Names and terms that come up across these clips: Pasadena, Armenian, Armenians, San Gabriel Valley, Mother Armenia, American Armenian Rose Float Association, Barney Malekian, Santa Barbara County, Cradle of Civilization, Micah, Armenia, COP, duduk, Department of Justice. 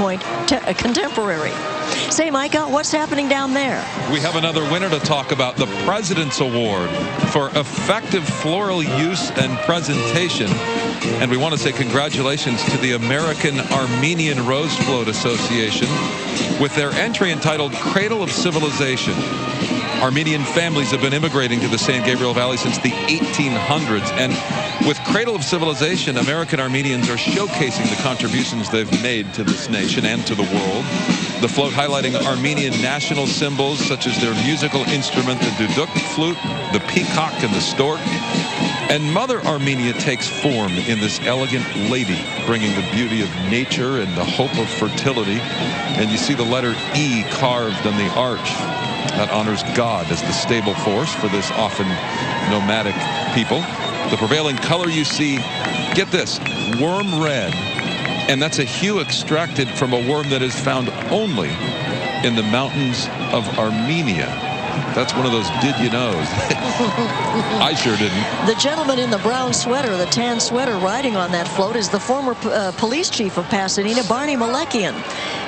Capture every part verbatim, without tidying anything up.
point contemporary. Say, Micah, what's happening down there? We have another winner to talk about, the President's Award for effective floral use and presentation. And we want to say congratulations to the American Armenian Rose Float Association with their entry entitled Cradle of Civilization. Armenian families have been immigrating to the San Gabriel Valley since the eighteen hundreds, and with Cradle of Civilization, American Armenians are showcasing the contributions they've made to this nation and to the world. The float highlighting Armenian national symbols such as their musical instrument, the duduk flute, the peacock, and the stork. And Mother Armenia takes form in this elegant lady, bringing the beauty of nature and the hope of fertility. And you see the letter E carved on the arch. That honors God as the stable force for this often nomadic people. The prevailing color you see, get this, worm red. And that's a hue extracted from a worm that is found only in the mountains of Armenia. That's one of those did you knows. I sure didn't. The gentleman in the brown sweater, the tan sweater riding on that float, is the former uh, police chief of Pasadena, Barney Malekian.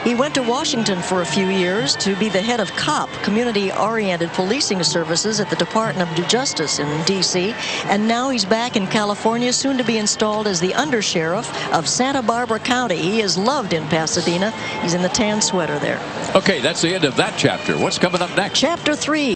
He went to Washington for a few years to be the head of COP, Community-Oriented Policing Services, at the Department of Justice in D C And now he's back in California, soon to be installed as the undersheriff of Santa Barbara County. He is loved in Pasadena. He's in the tan sweater there. Okay, that's the end of that chapter. What's coming up next? Chapter three.